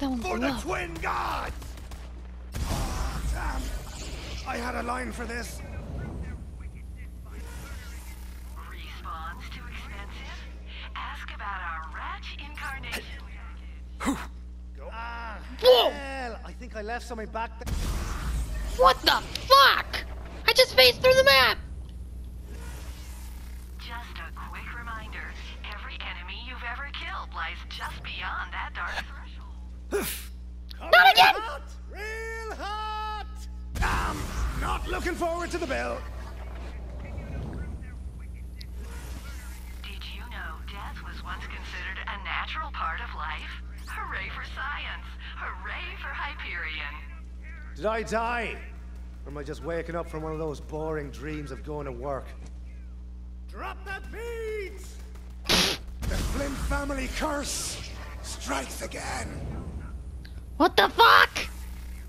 That one's for the twin gods! Oh, damn. I had a line for this. Response too expensive? Ask about our ratch incarnation. Whoa! Hell, I think I left something back there. What the fuck? I just phased through the map! Just a quick reminder, every enemy you've ever killed lies just beyond that dark threshold. Not again! Hot, real hot! Damn! Not looking forward to the bill. Did you know death was once considered a natural part of life? Hooray for science! Hooray for Hyperion! Did I die? Or am I just waking up from one of those boring dreams of going to work? Drop that beat! The Flynt family curse strikes again! What the fuck?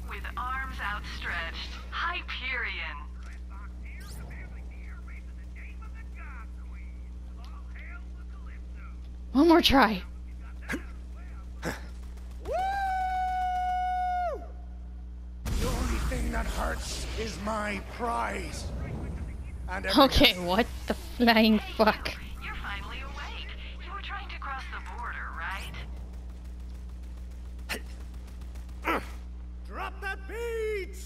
With arms outstretched, Hyperion! One more try. That hurts is my prize. And okay, what the flying fuck? Hey, you're finally awake. You were trying to cross the border, right? Drop that beat!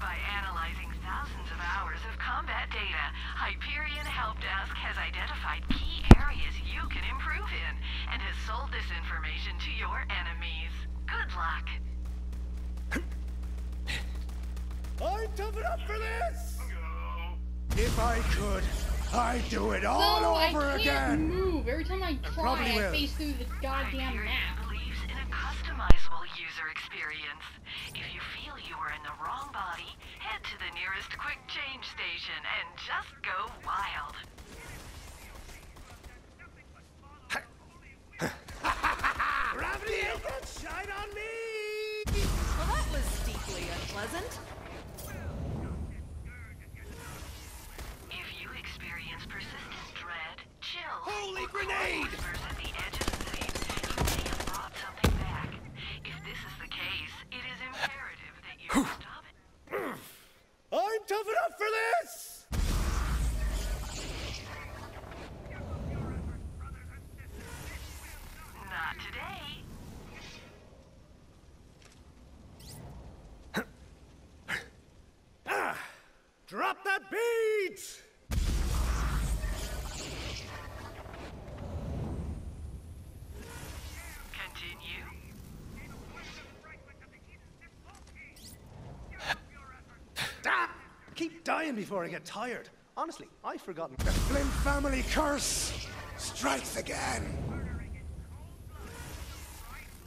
By analyzing thousands of hours of combat data, Hyperion Helpdesk has identified key areas you can improve in, and has sold this information to your enemies. Good luck! I'm toughened up for this! If I could, I'd do it all over again! I can't move. Every time I try, I face through the goddamn map. Believes in a customizable user experience. If you feel you are in the wrong body, head to the nearest quick change station and just go wild. Gravity can shine on me! Well, that was deeply unpleasant. If you experience persistent dread, chill, holy grenade! At the edge of the city, you may have brought something back. If this is the case, it is imperative that you stop it. I'm tough enough for this! Drop that beat! Continue. Ah, keep dying before I get tired. Honestly, I've forgotten. The Flynt family curse strikes again.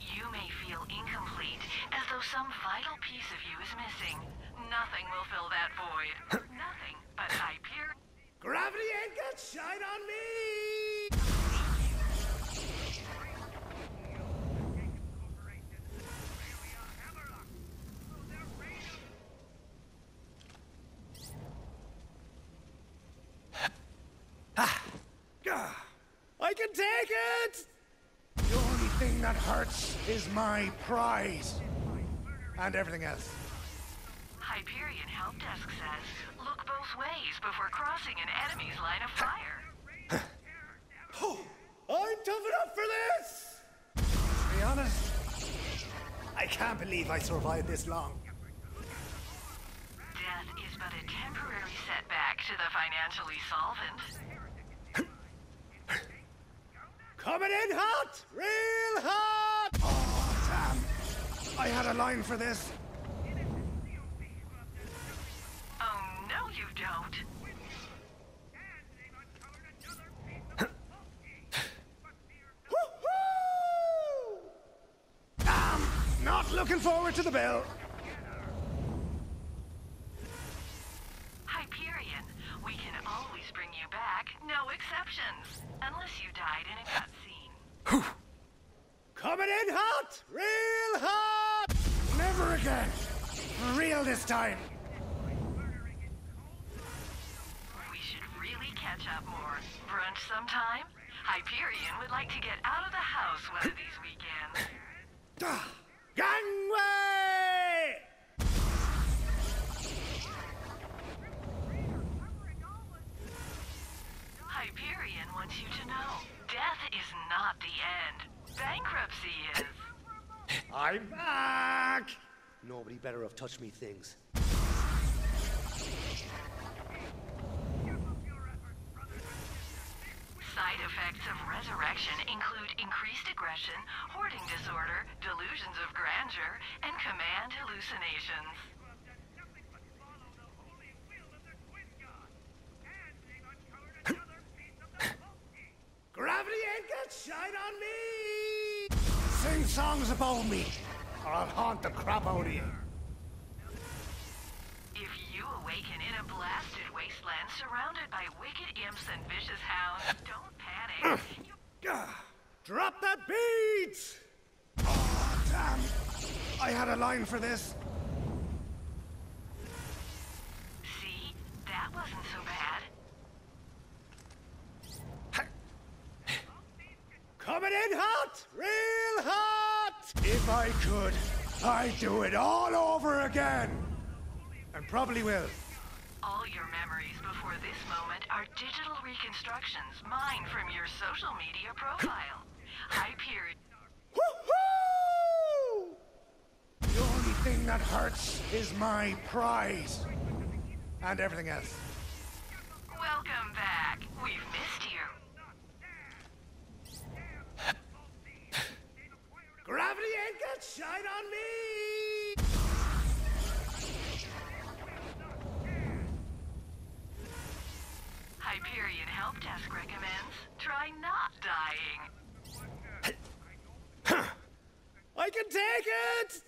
You may feel incomplete, as though some vital piece of you is missing. Nothing will fill that void. Nothing but Hyperion. Gravity ain't got shine on me! I can take it! The only thing that hurts is my prize. And everything else. Hyperion Helpdesk says, look both ways before crossing an enemy's line of fire. Oh, I'm toughened up for this! To be honest, I can't believe I survived this long. Death is but a temporary setback to the financially solvent. Coming in hot! Real hot! Oh, damn. I had a line for this. You don't. Damn! Not looking forward to the bill. Hyperion, we can always bring you back, no exceptions, unless you died in a cutscene. Coming in hot, real hot. Never again. For real this time. Catch up more. Brunch sometime? Hyperion would like to get out of the house one of these weekends. Gangway! Hyperion wants you to know death is not the end. Bankruptcy is. I'm back! Nobody better have touched me things. Side effects of resurrection include increased aggression, hoarding disorder, delusions of grandeur, and command hallucinations. Gravity ain't got shine on me! Sing songs about me, or I'll haunt the crap out of you. If you awaken in a blasted wasteland surrounded by wicked imps and vicious hounds, don't panic. Drop that beat! Oh, damn! I had a line for this. See? That wasn't so bad. Coming in hot! Real hot! If I could, I'd do it all over again! And probably will. All your memories before this moment are digital reconstructions, mine from your social media profile. Hyperion. Woohoo! The only thing that hurts is my prize. And everything else. Welcome back. We've missed you. Gravity ain't got shine on me! Hyperion Help Desk recommends try not dying. I can take it!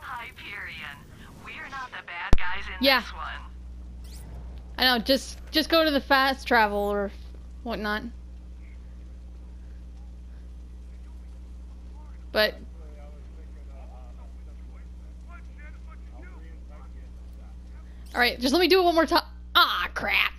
Hyperion, we're not the bad guys in this one. I know, just go to the fast travel or whatnot. But alright, just let me do it one more time. Ah, crap.